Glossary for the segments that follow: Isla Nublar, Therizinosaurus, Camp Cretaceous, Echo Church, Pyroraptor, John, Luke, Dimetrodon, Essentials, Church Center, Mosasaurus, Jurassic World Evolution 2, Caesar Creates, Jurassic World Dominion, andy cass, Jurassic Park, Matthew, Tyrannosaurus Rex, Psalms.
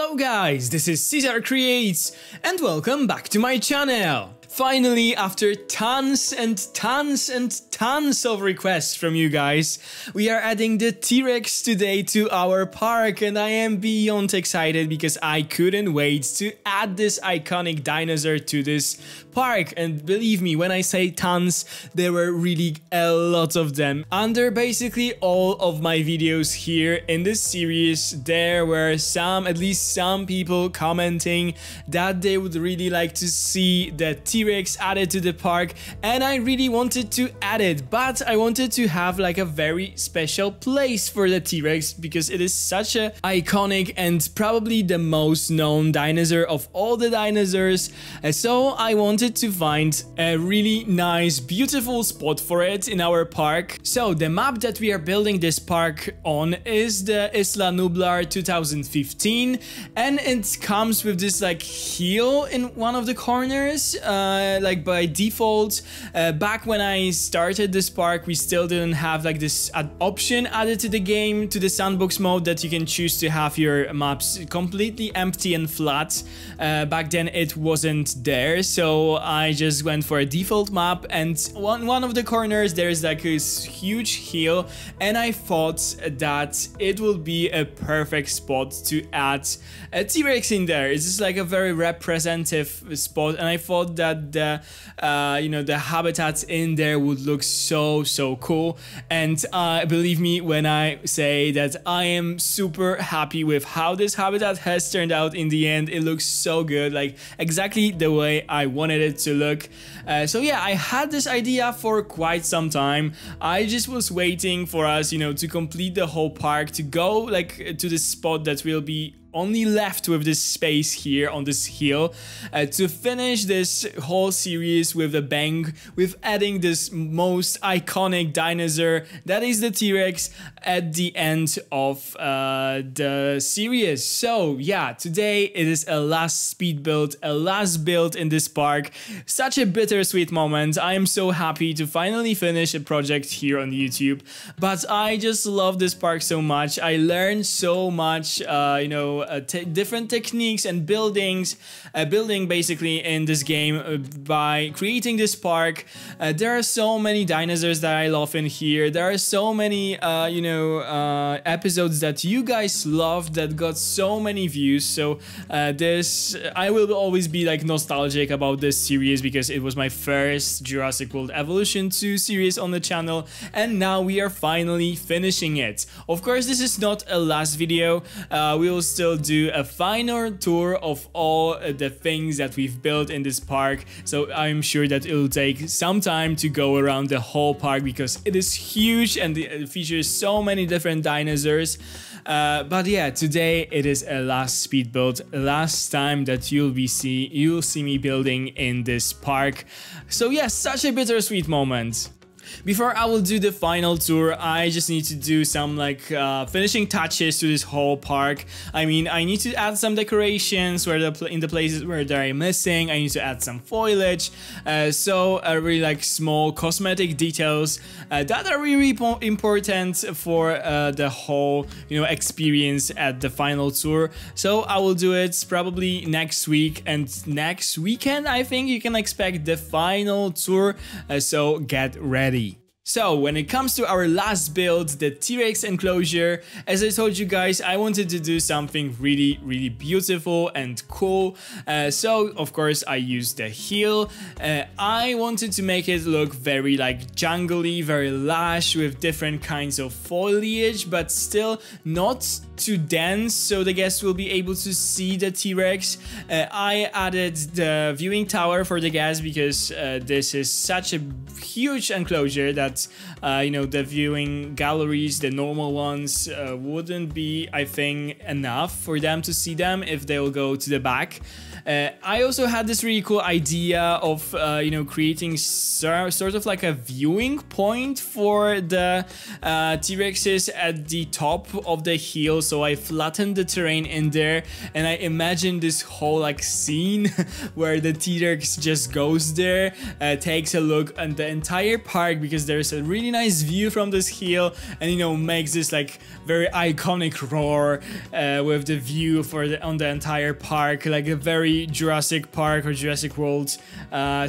Hello guys, this is Caesar Creates and welcome back to my channel! Finally, after tons and tons and tons of requests from you guys, we are adding the T-Rex today to our park, and I am beyond excited because I couldn't wait to add this iconic dinosaur to this park. And believe me, when I say tons, there were really a lot of them. Under basically all of my videos here in this series, there were at least some people commenting that they would really like to see the T-Rex added to the park, and I really wanted to add it, but I wanted to have like a very special place for the T-Rex because it is such an iconic and probably the most known dinosaur of all the dinosaurs. So I wanted to find a really nice, beautiful spot for it in our park. So the map that we are building this park on is the Isla Nublar 2015, and it comes with this like heel in one of the corners. Like by default, back when I started this park, we still didn't have like this option added to the game, to the sandbox mode, that you can choose to have your maps completely empty and flat. Back then it wasn't there, so I just went for a default map, and one of the corners there is like this huge hill, and I thought that it will be a perfect spot to add a T-Rex in there. It's just like a very representative spot, and I thought that the the habitats in there would look so cool. And believe me when I say that I am super happy with how this habitat has turned out in the end. It looks so good, like exactly the way I wanted it to look. So yeah, I had this idea for quite some time. I just was waiting for us, you know, to complete the whole park, to go like to the spot that will be only left with this space here on this hill, to finish this whole series with a bang, with adding this most iconic dinosaur that is the T-Rex at the end of the series. So yeah, today it is a last speed build, a last build in this park. Such a bittersweet moment. I am so happy to finally finish a project here on YouTube, but I just love this park so much. I learned so much, different techniques and building basically in this game by creating this park. There are so many dinosaurs that I love in here. There are so many episodes that you guys love that got so many views. So I will always be like nostalgic about this series because it was my first Jurassic World Evolution 2 series on the channel, and now we are finally finishing it. Of course, this is not a last video. We will still do a final tour of all the things that we've built in this park, so I'm sure that it'll take some time to go around the whole park because it is huge and it features so many different dinosaurs. But yeah, today it is a last speed build, last time that you'll see me building in this park. So yeah, such a bittersweet moment. Before I will do the final tour, I just need to do some like finishing touches to this whole park. I mean, I need to add some decorations in the places where they're missing. I need to add some foliage, really like small cosmetic details that are really important for the whole experience at the final tour. So I will do it probably next week, and next weekend I think you can expect the final tour, so get ready. So when it comes to our last build, the T-Rex enclosure, as I told you guys, I wanted to do something really beautiful and cool. So of course I used the heel. I wanted to make it look very like jungly, very lush, with different kinds of foliage, but still not too dense, so the guests will be able to see the T-Rex. I added the viewing tower for the guests because this is such a huge enclosure that the viewing galleries, the normal ones, wouldn't be, I think, enough for them to see them if they'll go to the back. I also had this really cool idea of, you know, creating sort of like a viewing point for the T-Rexes at the top of the hill. So I flattened the terrain in there and I imagined this whole like scene where the T-Rex just goes there, takes a look at the entire park because there's a really nice view from this hill and, you know, makes this like very iconic roar with the view for the, on the entire park, like a very Jurassic Park or Jurassic World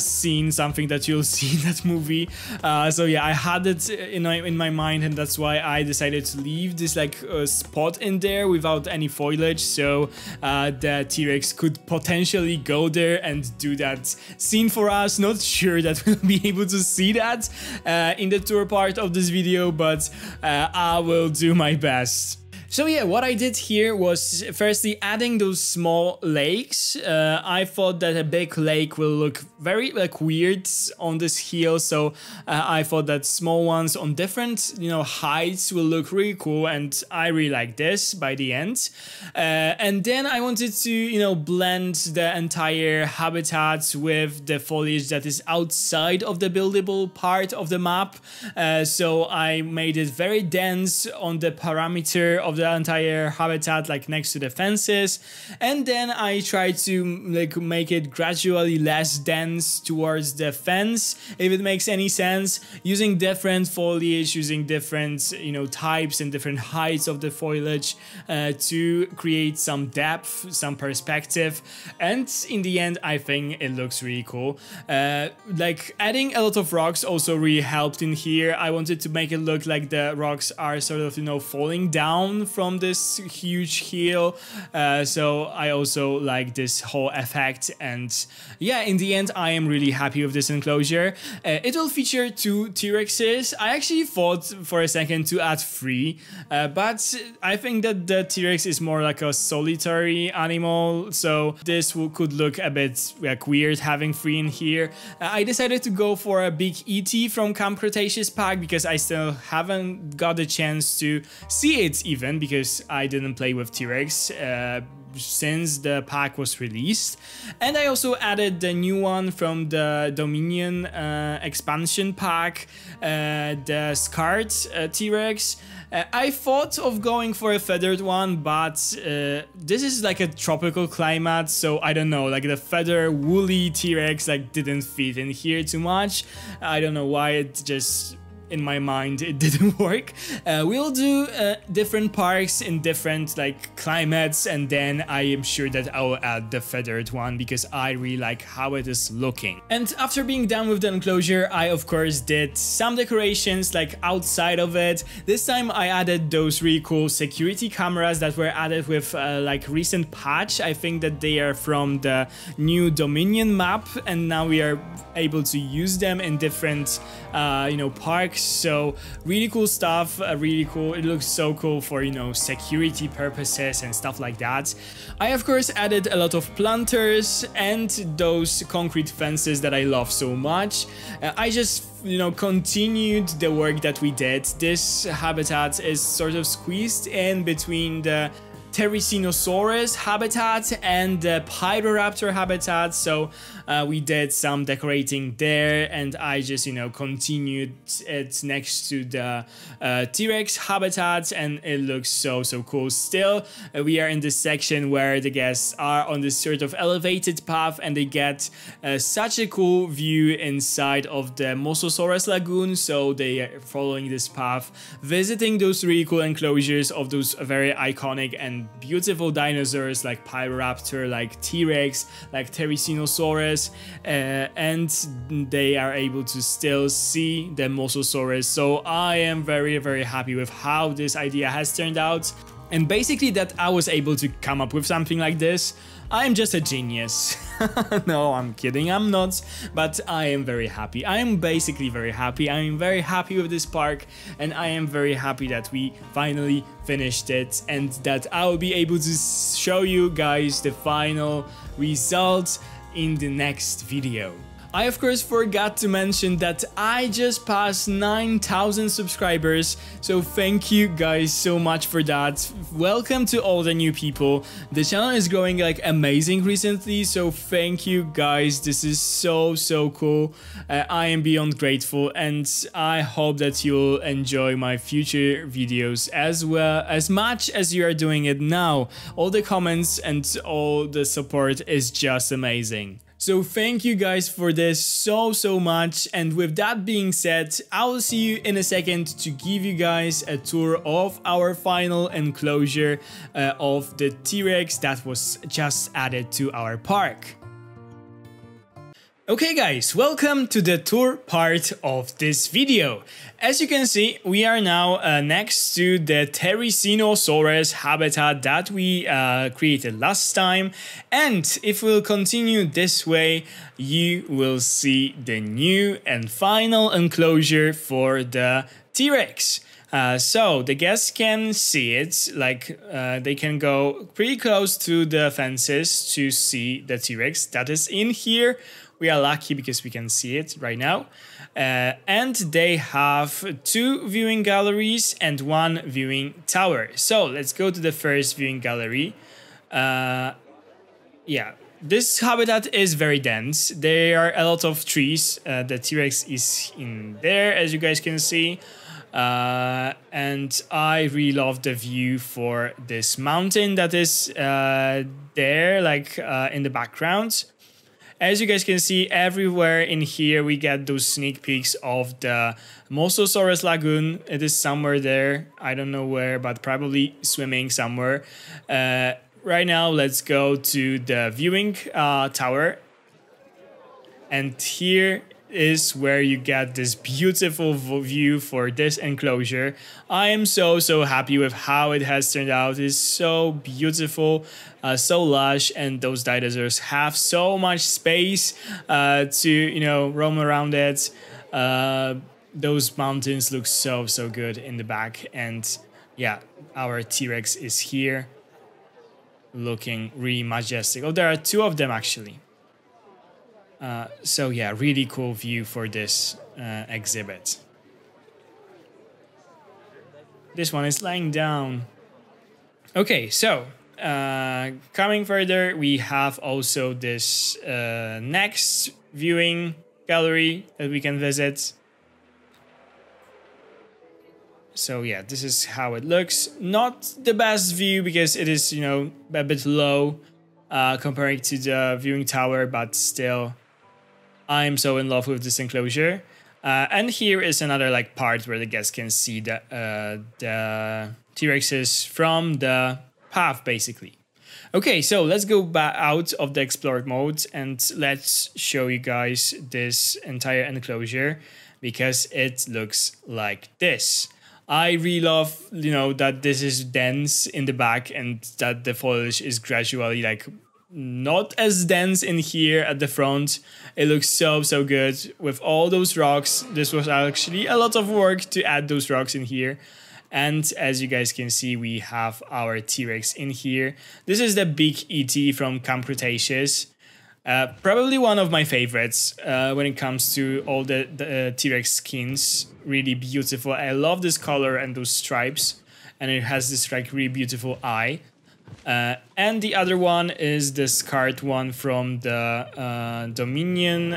scene, something that you'll see in that movie. So yeah, I had it in my mind, and that's why I decided to leave this like spot in there without any foliage, so the T-Rex could potentially go there and do that scene for us. Not sure that we'll be able to see that in the tour part of this video, but I will do my best. So yeah, what I did here was firstly adding those small lakes. I thought that a big lake will look very like weird on this hill, so I thought that small ones on different, you know, heights will look really cool, and I really like this by the end. And then I wanted to, you know, blend the entire habitat with the foliage that is outside of the buildable part of the map. So I made it very dense on the perimeter of the entire habitat, like next to the fences, and then I tried to like make it gradually less dense towards the fence, if it makes any sense, using different foliage, using different, you know, types and different heights of the foliage to create some depth, some perspective, and in the end I think it looks really cool. Like adding a lot of rocks also really helped in here. I wanted to make it look like the rocks are sort of, you know, falling down from this huge hill, so I also like this whole effect, and yeah, in the end I am really happy with this enclosure. It will feature 2 T-Rexes. I actually thought for a second to add 3, but I think that the T-Rex is more like a solitary animal, so this could look a bit like weird having 3 in here. I decided to go for a big ET from Camp Cretaceous pack because I still haven't got the chance to see it, even because I didn't play with T-Rex since the pack was released. And I also added the new one from the Dominion expansion pack, the Scarred T-Rex. I thought of going for a feathered one, but this is like a tropical climate, so I don't know, like the feather woolly T-Rex like didn't fit in here too much. I don't know why, it just in my mind it didn't work. We'll do different parks in different like climates, and then I am sure that I will add the feathered one because I really like how it is looking. And after being done with the enclosure, I of course did some decorations like outside of it. This time I added those really cool security cameras that were added with like recent patch. I think that they are from the new Dominion map, and now we are able to use them in different you know, parks. So really cool stuff, really cool. It looks so cool for, you know, security purposes and stuff like that. I of course added a lot of planters and those concrete fences that I love so much. I just, you know, continued the work that we did. This habitat is sort of squeezed in between the Therizinosaurus habitat and the Pyroraptor habitat, so we did some decorating there, and I just, you know, continued it next to the T-Rex habitat, and it looks so cool. Still, we are in this section where the guests are on this sort of elevated path, and they get such a cool view inside of the Mosasaurus lagoon, so they are following this path, visiting those really cool enclosures of those very iconic and beautiful dinosaurs like Pyroraptor, like T-Rex, like Therizinosaurus, and they are able to still see the Mosasaurus. So I am very, very happy with how this idea has turned out, and basically that I was able to come up with something like this. I'm just a genius. No, I'm kidding, I'm not, but I am very happy. I am basically very happy. I am very happy with this park, and I am very happy that we finally finished it, and that I will be able to show you guys the final results in the next video. I of course forgot to mention that I just passed 9,000 subscribers, so thank you guys so much for that. Welcome to all the new people. The channel is growing like amazing recently, so thank you guys. This is so cool. I am beyond grateful, and I hope that you'll enjoy my future videos as well as much as you are doing it now. All the comments and all the support is just amazing. So thank you guys for this so much, and with that being said, I will see you in a second to give you guys a tour of our final enclosure of the T-Rex that was just added to our park. Okay guys, welcome to the tour part of this video. As you can see, we are now next to the Therizinosaurus habitat that we created last time, and if we'll continue this way, you will see the new and final enclosure for the T-Rex. So the guests can see it, like they can go pretty close to the fences to see the T-Rex that is in here. We are lucky because we can see it right now. And they have two viewing galleries and one viewing tower. So let's go to the first viewing gallery. Yeah, this habitat is very dense. There are a lot of trees. The T-Rex is in there, as you guys can see. And I really love the view for this mountain that is there, like in the background. As you guys can see, everywhere in here we get those sneak peeks of the Mosasaurus lagoon. It is somewhere there, I don't know where, but probably swimming somewhere. Right now let's go to the viewing tower, and here is where you get this beautiful view for this enclosure. I am so happy with how it has turned out. It's so beautiful, so lush, and those dinosaurs have so much space to, you know, roam around it. Those mountains look so good in the back, and yeah, our T-Rex is here looking really majestic. Oh, there are two of them actually. So yeah, really cool view for this exhibit. This one is lying down. Okay, so coming further, we have also this next viewing gallery that we can visit. So yeah, this is how it looks. Not the best view because it is, you know, a bit low comparing to the viewing tower, but still, I'm so in love with this enclosure. And here is another like part where the guests can see the T-Rexes from the path basically. Okay, so let's go back out of the explored mode and let's show you guys this entire enclosure because it looks like this. I really love, you know, that this is dense in the back and that the foliage is gradually like not as dense in here at the front. It looks so good with all those rocks. This was actually a lot of work to add those rocks in here. And as you guys can see, we have our T-Rex in here. This is the big ET from Camp Cretaceous. Probably one of my favorites when it comes to all the T-Rex skins. Really beautiful. I love this color and those stripes. And it has this like really beautiful eye. And the other one is the scarred one from the Dominion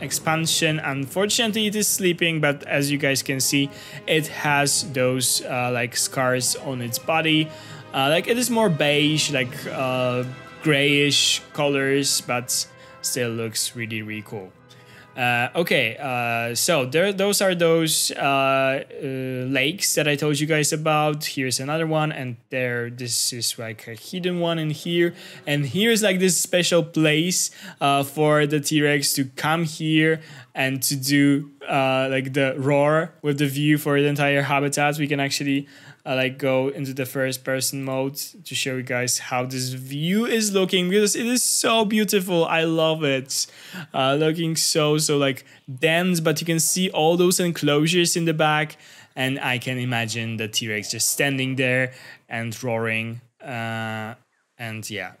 expansion. Unfortunately, it is sleeping, but as you guys can see, it has those like scars on its body. Like it is more beige, like grayish colors, but still looks really cool. Okay, so those are those lakes that I told you guys about. Here's another one, and this is like a hidden one in here, and here's like this special place for the T-Rex to come here and to do like the roar with the view for the entire habitat. We can actually like go into the first person mode to show you guys how this view is looking because it is so beautiful. I love it. Looking so like dense, but you can see all those enclosures in the back, and I can imagine the T-Rex just standing there and roaring. And yeah,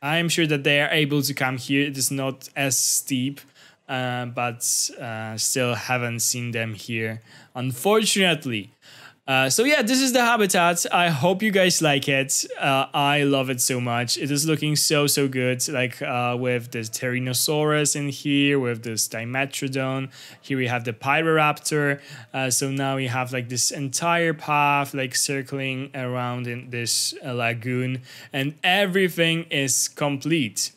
I'm sure that they are able to come here. It is not as steep but still haven't seen them here, unfortunately. So yeah, this is the habitat. I hope you guys like it. I love it so much. It is looking so, so good. Like with this Tyrannosaurus in here, with this Dimetrodon. Here we have the Pyroraptor. So now we have like this entire path, like circling around in this lagoon, and everything is complete.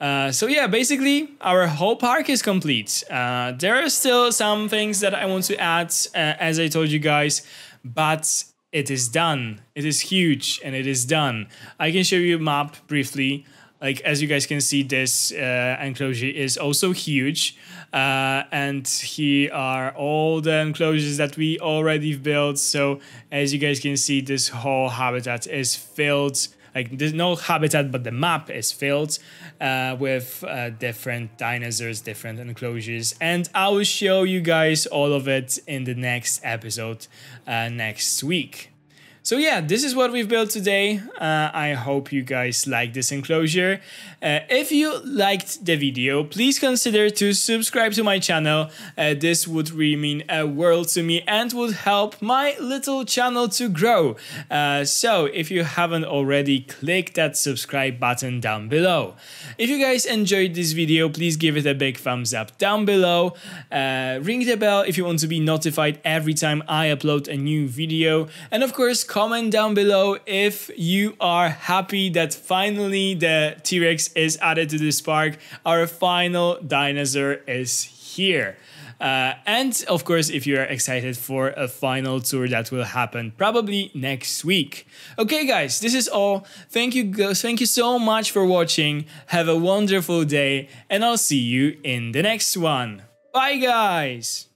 So yeah, basically our whole park is complete. There are still some things that I want to add, as I told you guys, but it is done. It is huge and it is done. I can show you a map briefly. Like, as you guys can see, this enclosure is also huge. And here are all the enclosures that we already built. So as you guys can see, this whole habitat is filled. Like, there's no habitat, but the map is filled with different dinosaurs, different enclosures. And I will show you guys all of it in the next episode next week. So yeah, this is what we've built today. I hope you guys like this enclosure. If you liked the video, please consider to subscribe to my channel. This would really mean a world to me and would help my little channel to grow. So if you haven't already, click that subscribe button down below. If you guys enjoyed this video, please give it a big thumbs up down below. Ring the bell if you want to be notified every time I upload a new video. And of course, comment down below if you are happy that finally the T-Rex is added to this park. Our final dinosaur is here. And of course, if you are excited for a final tour that will happen probably next week. Okay guys, this is all. Thank you so much for watching. Have a wonderful day and I'll see you in the next one. Bye guys!